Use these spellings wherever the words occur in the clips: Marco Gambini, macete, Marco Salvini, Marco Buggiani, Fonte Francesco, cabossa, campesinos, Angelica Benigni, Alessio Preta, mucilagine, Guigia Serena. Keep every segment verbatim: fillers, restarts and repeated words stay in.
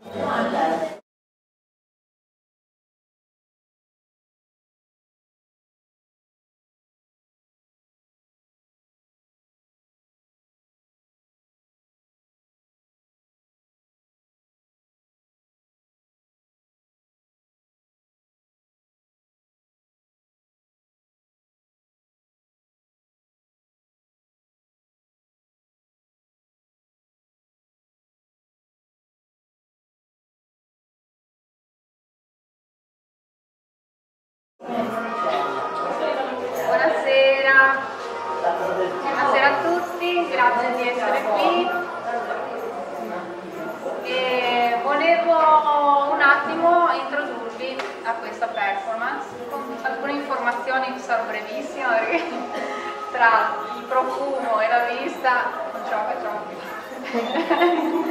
Buonasera. Buonasera a tutti, grazie di essere qui. E volevo un attimo introdurvi a questa performance con alcune informazioni che sarò brevissima perché tra il profumo e la vista non ce la facciamo.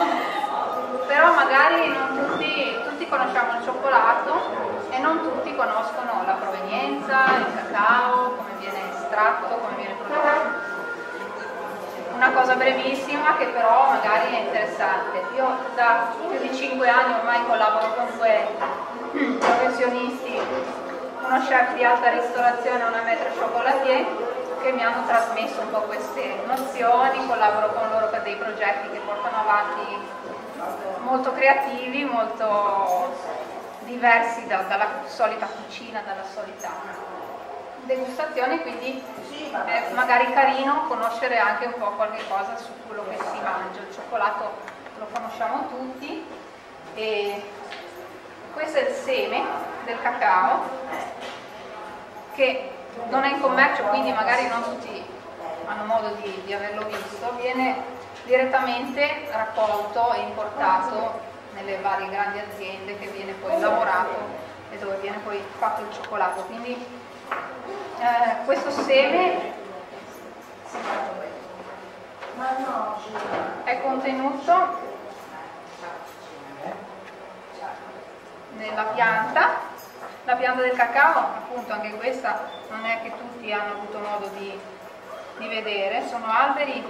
Però magari non tutti, tutti conosciamo il cioccolato. E non tutti conoscono la provenienza, il cacao, come viene estratto, come viene prodotto. Una cosa brevissima che però magari è interessante. Io da più di cinque anni ormai collaboro con due professionisti, uno chef di alta ristorazione e una maître chocolatier, che mi hanno trasmesso un po' queste nozioni. Collaboro con loro per dei progetti che portano avanti molto creativi, molto diversi da, dalla solita cucina, dalla solita degustazione, quindi è magari carino conoscere anche un po' qualche cosa su quello che si mangia. Il cioccolato lo conosciamo tutti e questo è il seme del cacao che non è in commercio, quindi magari non tutti hanno modo di, di averlo visto. Viene direttamente raccolto e importato nelle varie grandi aziende, che viene poi lavorato e dove viene poi fatto il cioccolato. Quindi eh, questo seme è contenuto nella pianta, la pianta del cacao, appunto anche questa non è che tutti hanno avuto modo di, di vedere, sono alberi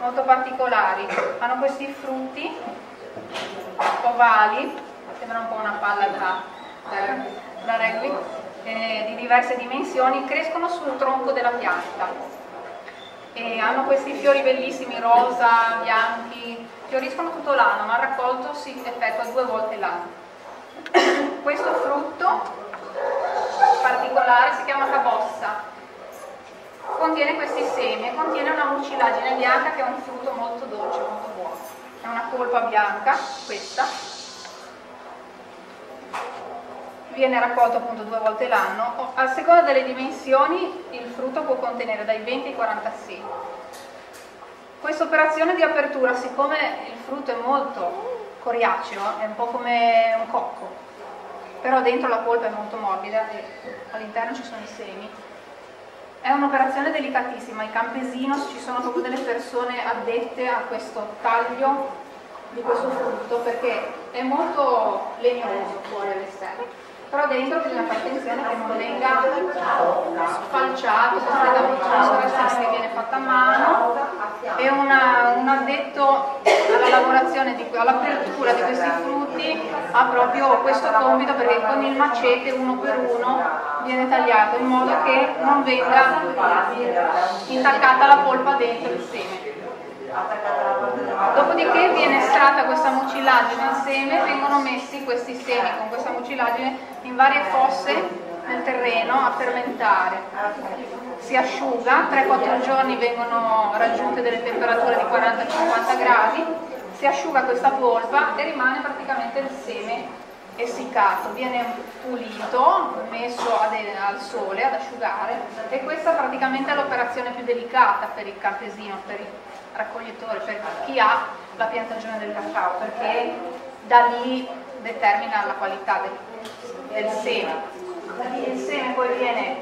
molto particolari, hanno questi frutti ovali, sembra un po' una palla da, da, da rugby, eh, di diverse dimensioni, crescono sul tronco della pianta e hanno questi fiori bellissimi, rosa, bianchi, fioriscono tutto l'anno, ma il raccolto si effettua due volte l'anno. Questo frutto particolare si chiama cabossa, contiene questi semi e contiene una mucilagine bianca che è un frutto molto dolce, molto buono. È una polpa bianca, questa, viene raccolto appunto due volte l'anno. A seconda delle dimensioni il frutto può contenere dai venti ai quaranta semi. Questa operazione di apertura, siccome il frutto è molto coriaceo, è un po' come un cocco, però dentro la polpa è molto morbida e all'interno ci sono i semi. È un'operazione delicatissima, i campesinos, ci sono proprio delle persone addette a questo taglio di questo frutto perché è molto legnoso fuori all'esterno, però dentro bisogna fare attenzione che non venga sfalciato completamente, una sovrastress che viene fatta a mano e una, un addetto alla lavorazione, di, all'apertura di questi frutti ha proprio questo compito perché con il macete uno per uno viene tagliato in modo che non venga intaccata la polpa dentro il seme. Dopodiché viene estratta questa mucilagine al seme, vengono messi questi semi con questa mucilagine in varie fosse nel terreno a fermentare. Si asciuga, tre quattro giorni vengono raggiunte delle temperature di quaranta cinquanta gradi, si asciuga questa polpa e rimane praticamente il seme essiccato, viene pulito, messo al sole ad asciugare e questa praticamente è l'operazione più delicata per il campesino, per il raccoglitore, per chi ha la piantagione del cacao, perché da lì determina la qualità del, del seme. Il seme poi viene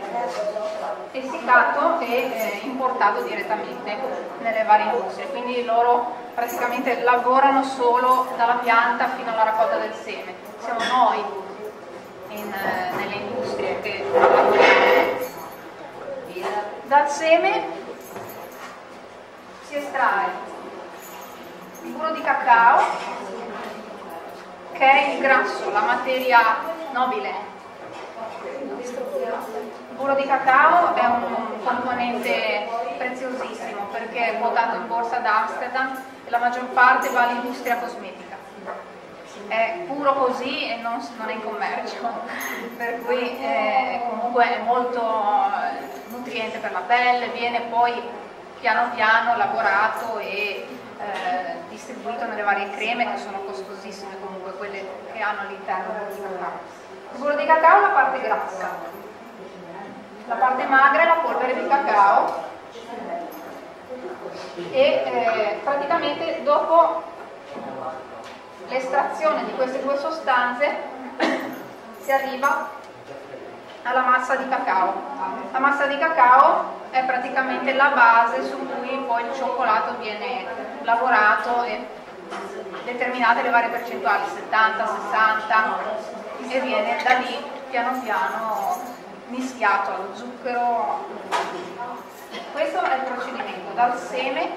essiccato e eh, importato direttamente nelle varie industrie, quindi loro praticamente lavorano solo dalla pianta fino alla raccolta del seme. Siamo noi in, eh, nelle industrie che lavoriamo. Dal seme si estrae il burro di cacao ok? Il grasso, la materia nobile, il burro di cacao è un componente preziosissimo perché è quotato in borsa ad Amsterdam e la maggior parte va all'industria cosmetica. È puro così e non, non è in commercio, per cui è, comunque è molto nutriente per la pelle, viene poi piano piano lavorato e eh, distribuito nelle varie creme che sono costosissime, comunque quelle che hanno all'interno del burro di cacao. Il burro di cacao è la parte grassa, la parte magra è la polvere di cacao e eh, praticamente dopo l'estrazione di queste due sostanze si arriva alla massa di cacao. La massa di cacao è praticamente la base su cui poi il cioccolato viene lavorato e determinate le varie percentuali, settanta, sessanta, e viene da lì piano piano mischiato allo zucchero. Questo è il procedimento, dal seme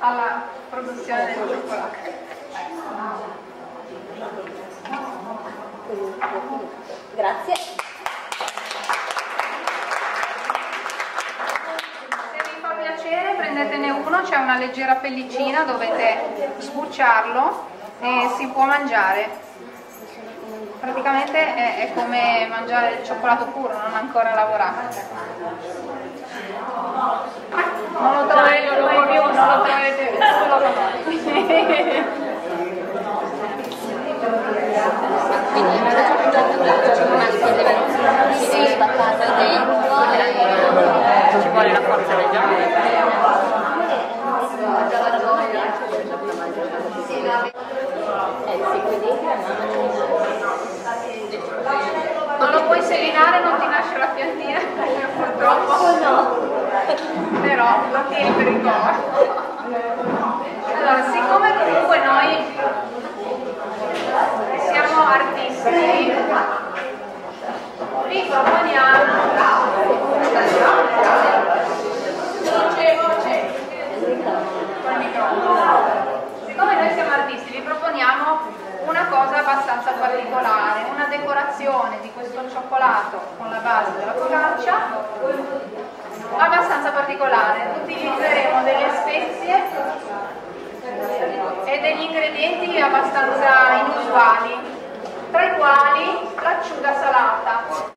alla produzione del cioccolato. Grazie. Se vi fa piacere prendetene uno, c'è una leggera pellicina, dovete sbucciarlo e si può mangiare. Praticamente è, è come mangiare il cioccolato puro, non ancora lavorato. Non lo trovate, non lo trovate solo con noi. Quindi mi ha fatto una si deve spaccare dentro e ci vuole la forza del giorno. Non lo puoi seminare, non ti nasce la piantina, purtroppo. Oh no. Però lo tieni per il corpo. Allora, siccome comunque noi siamo artisti, vi proponiamo siccome noi siamo artisti vi proponiamo una cosa abbastanza particolare, una decorazione di questo cioccolato con la base della focaccia abbastanza particolare. Utilizzeremo delle spezie e degli ingredienti abbastanza inusuali, tra i quali l'acciuga salata.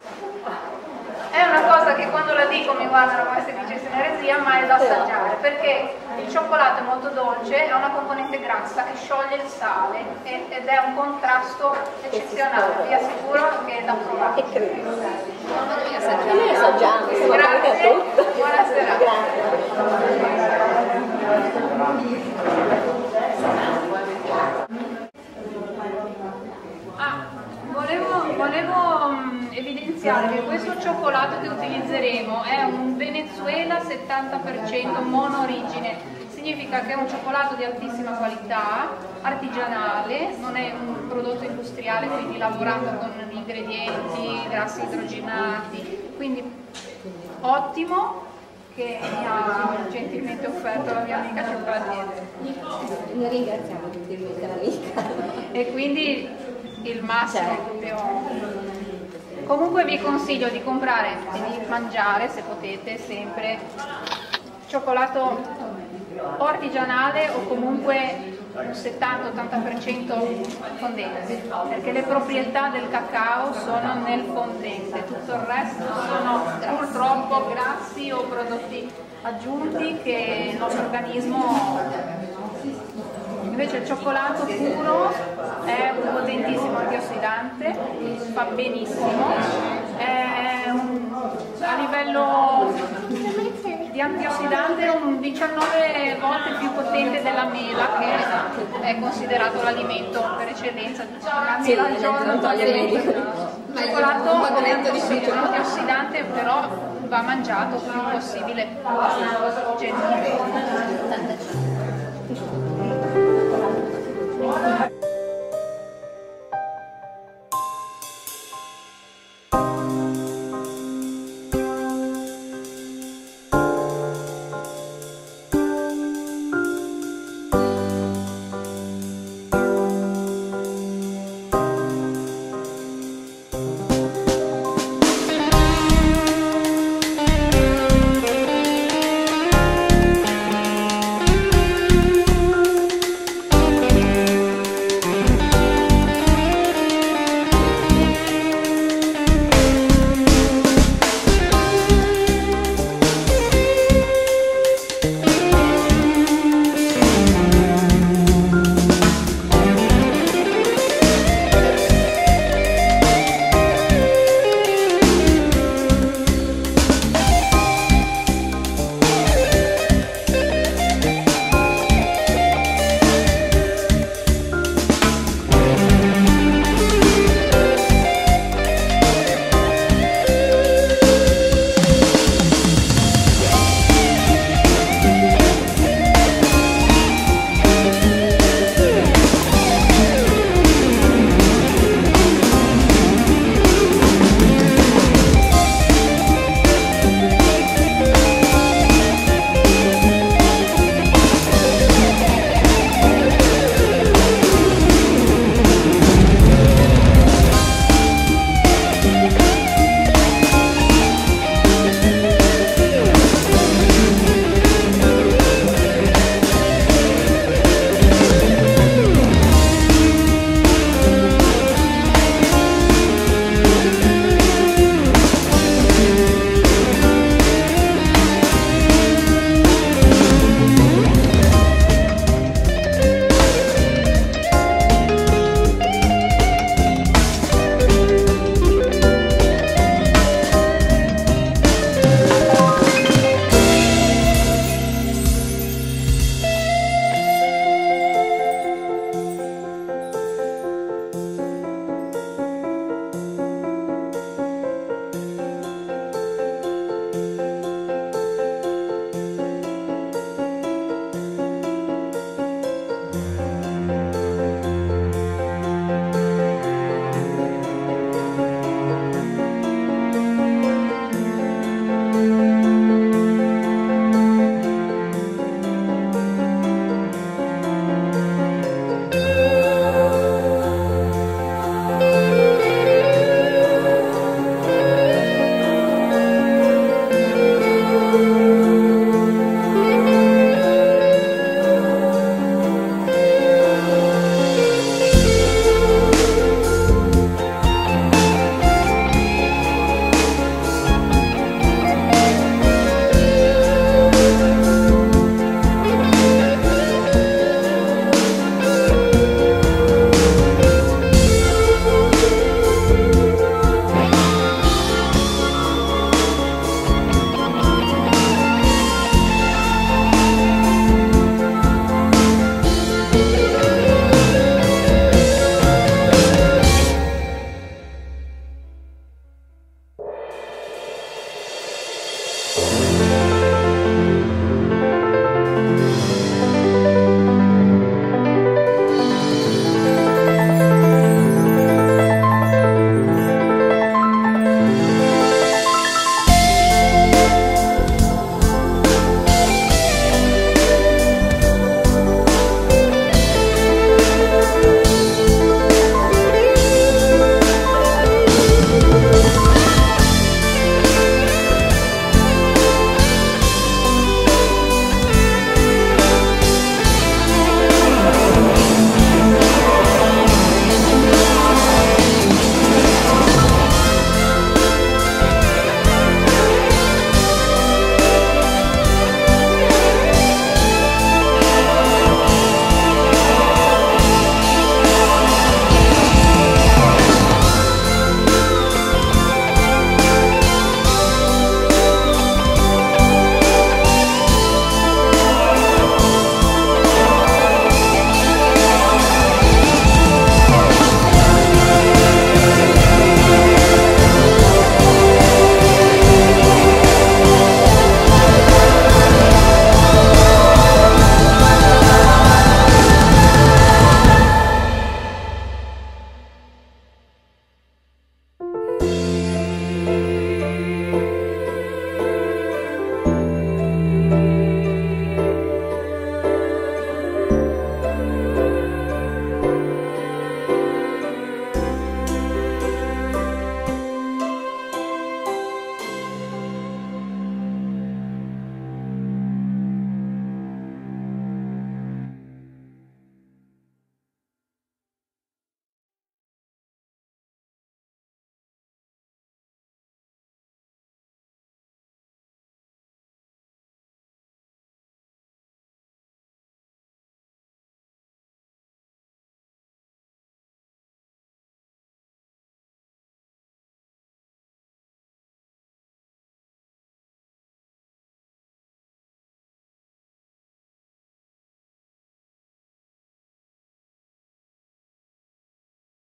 È una cosa che quando la dico mi guardano come se dicesse un'eresia, ma è da assaggiare, perché il cioccolato è molto dolce, ha una componente grassa che scioglie il sale ed è un contrasto eccezionale, vi assicuro che è da provare. Noi assaggiamo. Grazie, buonasera. Grazie. Ah, volevo, volevo evidenziare che questo cioccolato che utilizzeremo è un Venezuela settanta per cento monorigine. Significa che è un cioccolato di altissima qualità, artigianale, non è un prodotto industriale, quindi lavorato con ingredienti, grassi idrogenati, quindi ottimo, che mi ha gentilmente offerto la mia amica cioccolatiera. Noi ringraziamo gentilmente l'amica. E quindi il massimo proprio. Comunque vi consiglio di comprare e di mangiare, se potete, sempre cioccolato o artigianale o comunque un settanta ottanta per cento fondente, perché le proprietà del cacao sono nel fondente, tutto il resto sono purtroppo grassi o prodotti aggiunti che il nostro organismo. Invece il cioccolato puro è un potentissimo antiossidante, fa benissimo, è un, a livello di antiossidante è un diciannove volte più potente della mela, che è considerato l'alimento per eccellenza. Sì, al giorno non toglie il medico. Il cioccolato è un antiossidante, però va mangiato il più possibile.